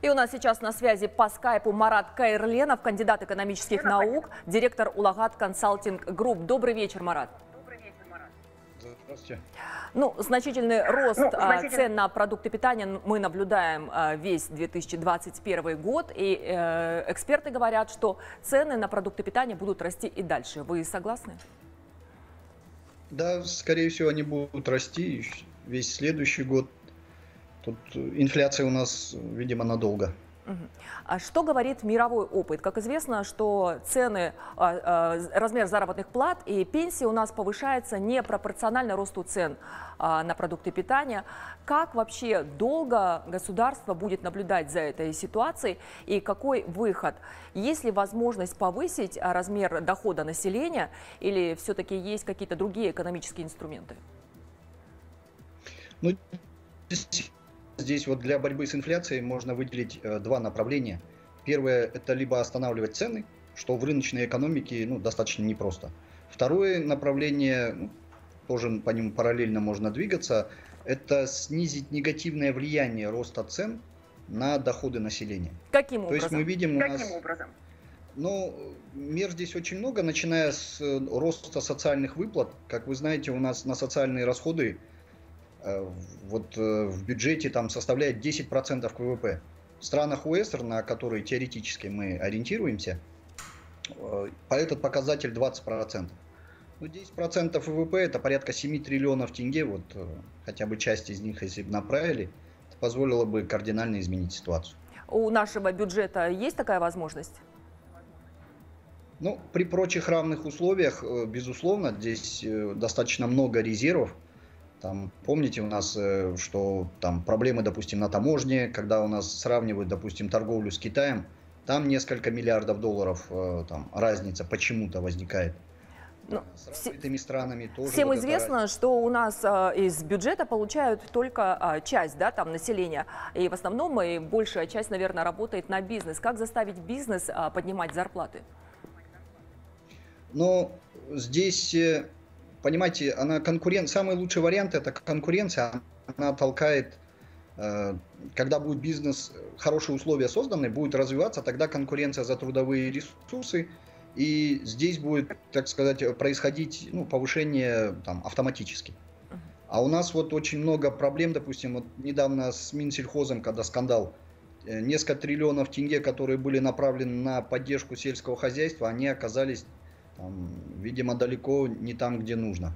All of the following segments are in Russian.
И у нас сейчас на связи по скайпу Марат Каирленов, кандидат экономических наук, директор Улагат Консалтинг Групп. Добрый вечер, Марат. Здравствуйте. Ну, значительный рост цен на продукты питания мы наблюдаем весь 2021 год. И эксперты говорят, что цены на продукты питания будут расти и дальше. Вы согласны? Да, скорее всего, они будут расти весь следующий год. Тут инфляция у нас, видимо, надолго. А что говорит мировой опыт? Как известно, что цены, размер заработных плат и пенсии у нас повышается непропорционально росту цен на продукты питания. Как вообще долго государство будет наблюдать за этой ситуацией и какой выход? Есть ли возможность повысить размер дохода населения или все-таки есть какие-то другие экономические инструменты? Ну, здесь вот для борьбы с инфляцией можно выделить два направления. Первое – это либо останавливать цены, что в рыночной экономике достаточно непросто. Второе направление, тоже по нему параллельно можно двигаться, это снизить негативное влияние роста цен на доходы населения. Каким образом? То есть мы видим Каким образом? Мер здесь очень много, начиная с роста социальных выплат. Как вы знаете, у нас на социальные расходы в бюджете там составляет 10% ВВП. В странах ОСР, на которые теоретически мы ориентируемся, этот показатель 20%. 10% ВВП это порядка 7 триллионов тенге, хотя бы часть из них, если бы направили, это позволило бы кардинально изменить ситуацию. У нашего бюджета есть такая возможность? При прочих равных условиях, безусловно, здесь достаточно много резервов. Там, помните у нас, что там проблемы, допустим, на таможне, когда у нас сравнивают, допустим, торговлю с Китаем, там несколько миллиардов долларов разница почему-то возникает. С этими странами тоже. Всем известно, что у нас из бюджета получают только часть населения. И в основном большая часть, наверное, работает на бизнес. Как заставить бизнес поднимать зарплаты? Здесь... Понимаете, самый лучший вариант – это конкуренция. Она толкает, когда будет бизнес, хорошие условия созданы, будет развиваться, тогда конкуренция за трудовые ресурсы. И здесь будет, так сказать, происходить повышение автоматически. А у нас очень много проблем, допустим, недавно с Минсельхозом, когда скандал, несколько триллионов тенге, которые были направлены на поддержку сельского хозяйства, они оказались... видимо, далеко не там, где нужно.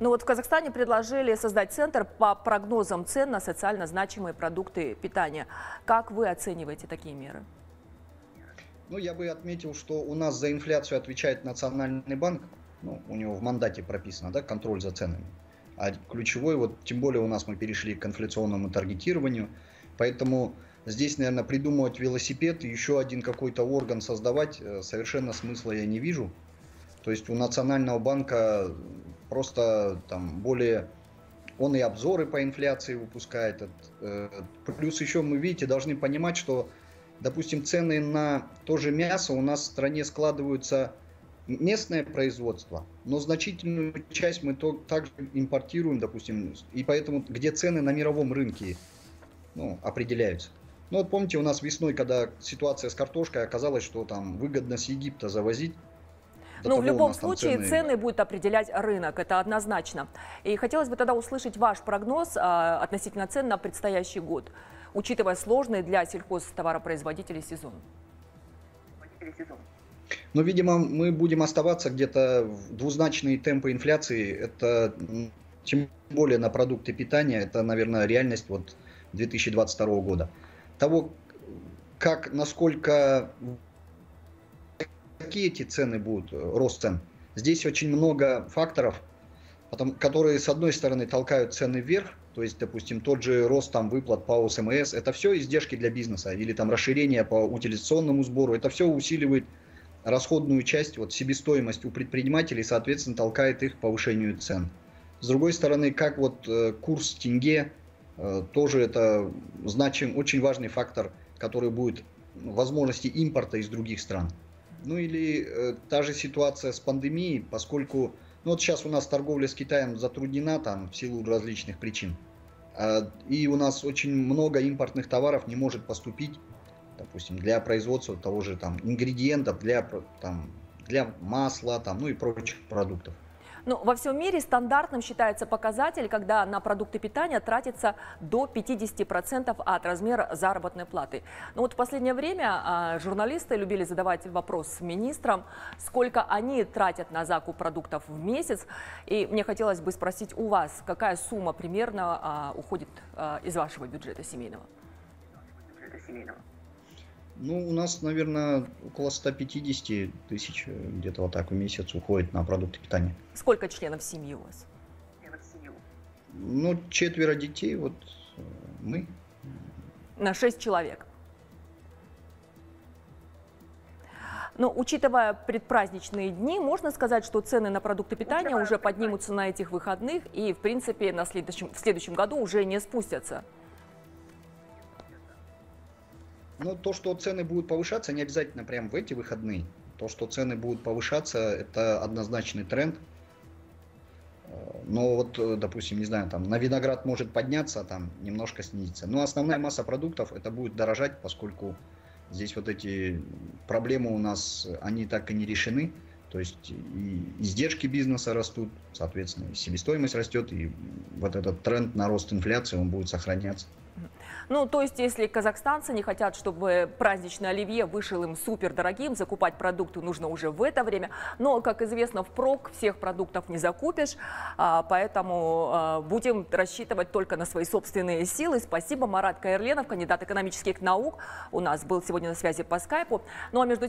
В Казахстане предложили создать центр по прогнозам цен на социально значимые продукты питания. Как вы оцениваете такие меры? Я бы отметил, что у нас за инфляцию отвечает Национальный банк. У него в мандате прописано, контроль за ценами. А ключевой, тем более у нас мы перешли к инфляционному таргетированию. Поэтому здесь, наверное, придумывать велосипед, еще один какой-то орган создавать, совершенно смысла я не вижу. То есть у Национального банка просто он и обзоры по инфляции выпускает. Плюс еще мы, видите, должны понимать, что, допустим, цены на то же мясо у нас в стране складываются местное производство, но значительную часть мы также импортируем, допустим, и поэтому где цены на мировом рынке определяются. Помните, у нас весной, когда ситуация с картошкой, оказалось, что там выгодно с Египта завозить. В любом случае цены будет определять рынок, это однозначно. И хотелось бы тогда услышать ваш прогноз относительно цен на предстоящий год, учитывая сложный для сельхозтоваропроизводителей сезон. Видимо, мы будем оставаться где-то в двузначные темпы инфляции. Это тем более на продукты питания, это, наверное, реальность 2022 года. Какие эти цены будут, рост цен, здесь очень много факторов, которые с одной стороны толкают цены вверх, то есть, допустим, тот же рост выплат по ОСМС, это все издержки для бизнеса, или расширение по утилизационному сбору, это все усиливает расходную часть, себестоимость у предпринимателей, соответственно, толкает их к повышению цен. С другой стороны, как курс тенге, тоже это значим, очень важный фактор, который будет возможности импорта из других стран. Или та же ситуация с пандемией, поскольку сейчас у нас торговля с Китаем затруднена в силу различных причин. И у нас очень много импортных товаров не может поступить, допустим, для производства того же там ингредиентов, для масла, ну и прочих продуктов. Ну, во всем мире стандартным считается показатель, когда на продукты питания тратится до 50% от размера заработной платы. Но вот в последнее время журналисты любили задавать вопрос министрам, сколько они тратят на закуп продуктов в месяц. И мне хотелось бы спросить у вас, какая сумма примерно уходит из вашего бюджета семейного? Ну, у нас, наверное, около 150 тысяч где-то вот так в месяц уходит на продукты питания. Сколько членов семьи у вас? Ну, 4 детей, вот мы. На 6 человек. Но, учитывая предпраздничные дни, можно сказать, что цены на продукты питания уже поднимутся на этих выходных и, в принципе, в следующем году уже не спустятся. Ну, то, что цены будут повышаться, не обязательно прям в эти выходные. То, что цены будут повышаться, это однозначный тренд. Но вот, допустим, не знаю, там на виноград может подняться, там немножко снизится. Но основная масса продуктов это будет дорожать, поскольку здесь вот эти проблемы у нас, они так и не решены. То есть и издержки бизнеса растут, соответственно, и себестоимость растет, и вот этот тренд на рост инфляции, он будет сохраняться. Ну, то есть, если казахстанцы не хотят, чтобы праздничный оливье вышел им супердорогим, закупать продукты нужно уже в это время. Но, как известно, впрок всех продуктов не закупишь, поэтому будем рассчитывать только на свои собственные силы. Спасибо, Марат Каирленов, кандидат экономических наук, у нас был сегодня на связи по скайпу. Ну, а между